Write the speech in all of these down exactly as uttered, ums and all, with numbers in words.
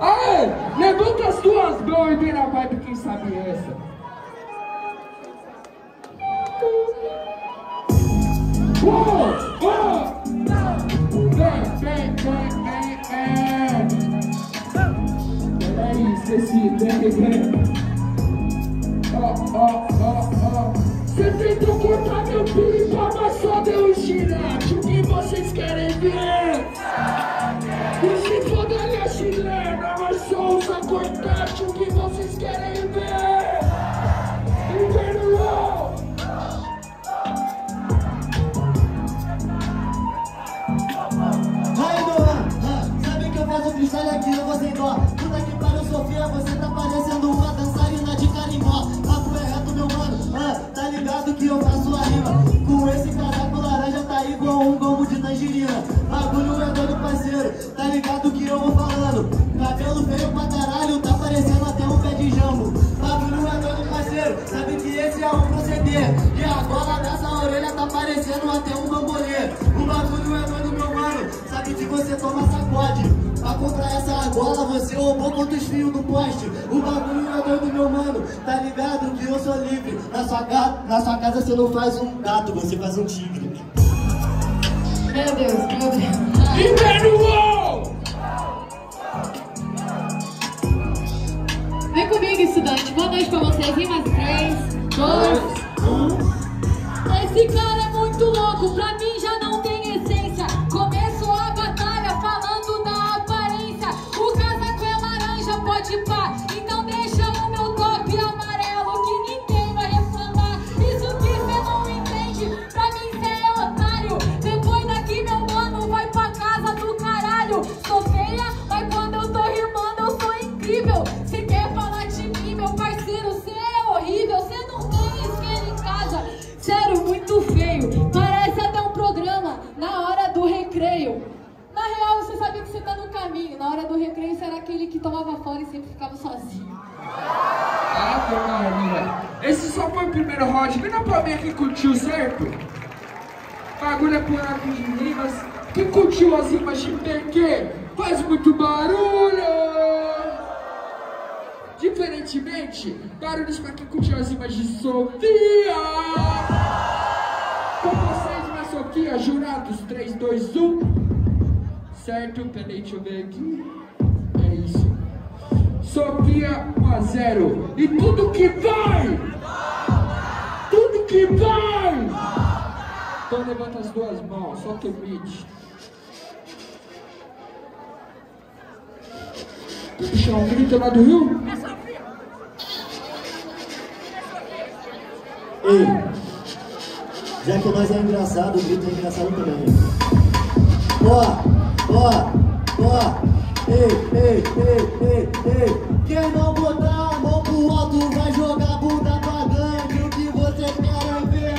Aê, levanta as duas mãos e vem na vibe quem sabe essa. Uou, uou. Vem, vem, vem, vem, vem. Peraí, esqueci, vem, vem. Ó, ó, ó, ó. Cê tentou cortar meu pipa, mas só deu um giracho. O que vocês querem ver? E se foda a minha chilena, mas só usa cortacho. O que vocês querem ver? Inverno LOL. Aí, Doan, sabe que eu faço freestyle aqui, eu vou sem dó. Puta que pariu, Sofia, você tá parecendo uma dançarina de carimbó. Que eu faço a rima, com esse casaco laranja tá igual um gomo de tangerina. Bagulho é doido, parceiro, tá ligado que eu vou falando. Cabelo feio pra caralho, tá parecendo até um pé de jambo. Bagulho é doido, parceiro, sabe que esse é um proceder. E a gola dessa orelha tá parecendo até um bambolê. O bagulho é doido, meu mano, sabe que você toma sacode. Pra comprar essa gola você roubou quantos fios no poste. O bagulho é doido, meu mano, tá ligado que eu sou livre. Na sua, ga... Na sua casa você não faz um gato, você faz um tigre. Meu Deus, meu Deus. Inverno LOL! Vem comigo, estudante. Boa noite pra vocês. Vem mais três, dois, um. Esse cara é muito louco, pra mim já não tem. Então deixa o meu top amarelo que ninguém vai reclamar. Isso que cê não entende, pra mim cê é otário. Depois daqui meu mano vai pra casa do caralho. Sou feia, mas quando eu tô rimando eu sou incrível. Cê quer falar de mim, meu parceiro, cê é horrível. Cê não tem isqueiro em casa, sério, muito feio. Parece até um programa na hora do recreio. Na real, você sabia que você tá no caminho. Na hora do recreio, você era aquele que tomava fora e sempre ficava sozinho. Ah, meu Maria. Esse só foi o primeiro round. Vem na palminha quem curtiu, certo? Bagulho é buraco de rimas. Quem curtiu as rimas de P E K E faz muito barulho. Diferentemente, barulhos pra quem curtiu as rimas de Sofia. Com vocês, na Sofia, jurados, três, dois, um... Certo? Peraí, deixa eu ver aqui. É isso. Sofia um a zero. E tudo que vai! Tudo que vai! Então levanta as duas mãos, solta o beat. Puxa, um grito lá do Rio. Ei, já que nós é engraçado, o grito é engraçado também. Ó! Ó, ó, ei, ei, ei, ei, ei. Quem não botar a mão pro alto vai jogar bunda pra gangue. O que vocês querem ver?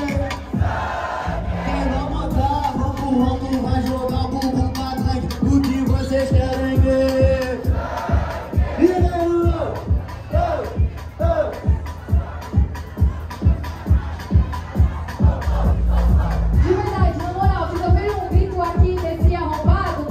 Quem não botar a mão pro alto vai jogar bunda pra gangue. O que vocês querem ver? De verdade, na moral, vocês ouviram um grito aqui desse arrombado?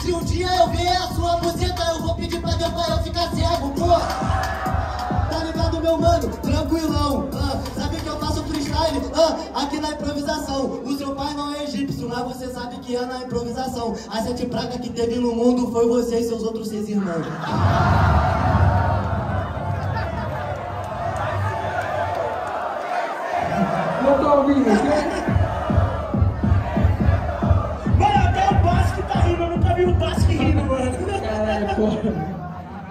Se um dia eu ver a sua buceta, eu vou pedir pra Deus para eu ficar cego. rua. Tá ligado, meu mano? Tranquilão. Ah, sabe que eu faço freestyle? Ah, aqui na improvisação. O seu pai não é egípcio, mas você sabe que é na improvisação. A sete praga que teve no mundo foi você e seus outros seis irmãos. Não tô ouvindo, ok?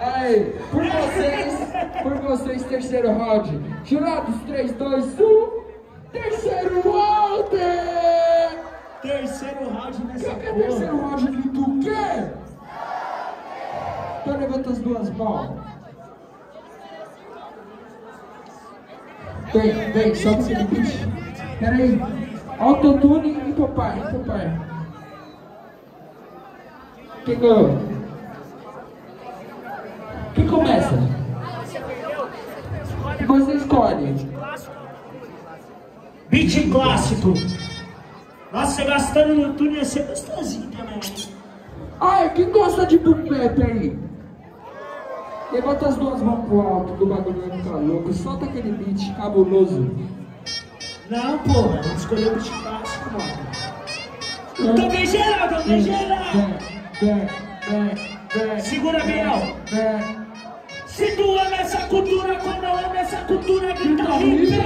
Aí, por vocês, por vocês, terceiro round. Jurados, três, dois, um. Terceiro round! Terceiro round nessa porra. Terceiro round do quê? Então levanta as duas mãos. Vem, vem, só um segundo. Pera aí. Autotune e Popeye, Popeye. Quem ganhou? Quem começa? Você escolhe. Beat clássico. Nossa, você gastando no túnel ia ser gostosinho também. Ai, quem gosta de bumbeta aí? Levanta as duas mãos pro alto, do bagulho não tá louco. Solta aquele beat cabuloso. Não, porra, não escolheu o beat clássico, mano. É. Tô bem geral, tô bem geral. Segura, Biel. Se tu ama essa cultura, como eu amo essa cultura, grita hippie,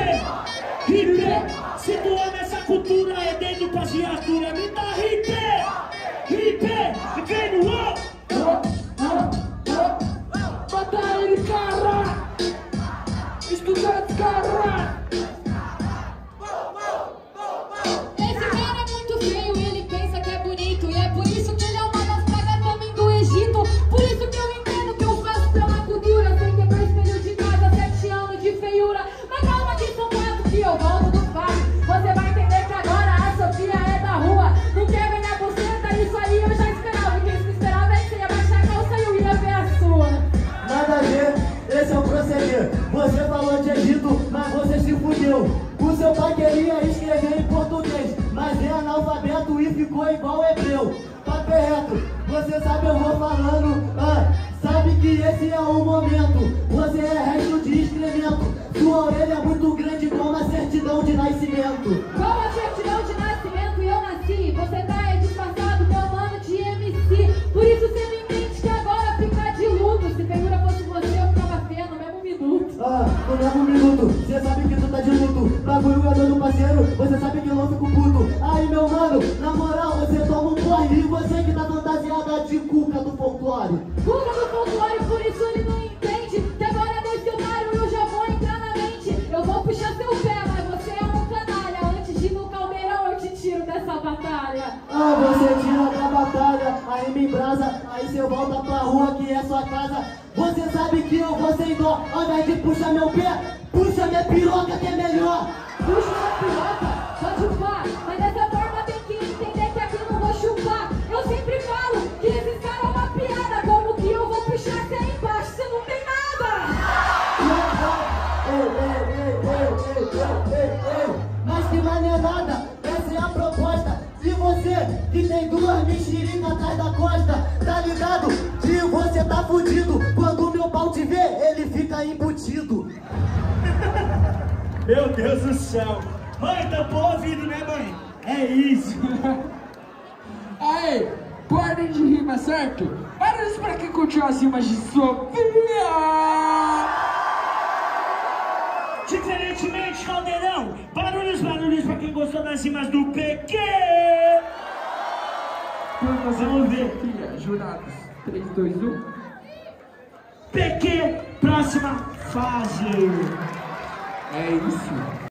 hippie. Se tu ama essa cultura, é dentro pra criatura, grita hippie, hippie. Vem no up. Bata ele, cara. Estudante, cara. Você falou de Egito, mas você se fudeu. O seu pai queria escrever em português, mas é analfabeto e ficou igual hebreu. Papo reto, você sabe eu vou falando, ah, sabe que esse é o momento. Você é resto de excremento, sua orelha é muito grande como a certidão de nascimento. Como a certidão de nascimento eu nasci, você tá é disfarçado, meu mano de M C. Por isso você me entende que agora fica de luto, se figura fosse você eu ficava feia no mesmo minuto. Ah, no mesmo minuto, você sabe que tu tá de luto. Bagulho é dono parceiro, você sabe que eu não fico puto. Aí meu mano, na moral você toma um corre. E você que tá fantasiada de cuca do folclore. Cuca do folclore, por isso ele não entende. Que agora nesse horário eu já vou entrar na mente. Eu vou puxar seu pé, mas você é um canalha. Antes de ir no calmeirão eu te tiro dessa batalha. Ah, você tira da batalha, aí me embrasa. Aí você volta pra rua que é sua casa. Você sabe que eu vou sem dó, ao invés de puxar meu pé, puxa minha piroca que é melhor. Puxa minha piroca, pode chupar. Mas dessa forma tem que entender que aqui eu não vou chupar. Eu sempre falo que esses caras é uma piada. Como que eu vou puxar até embaixo, você não tem nada. Ei, ei, ei, ei, ei, ei, ei, mas que maneirada, essa é a proposta. E você que tem duas mexericas atrás da costa, tá ligado? E você tá fudido. Quando meu pau te vê, ele fica embutido. Meu Deus do céu. Mãe, tampou ouvindo, né, mãe? É isso. Aí, parem de rima, certo? Parem pra quem curtiu as rimas de Sofia. Diferentemente, Caldeirão, barulhos, barulhos pra quem gostou das rimas do P E K E! Vamos ver. Jurados, três, dois, um. P E K E, próxima fase. É isso.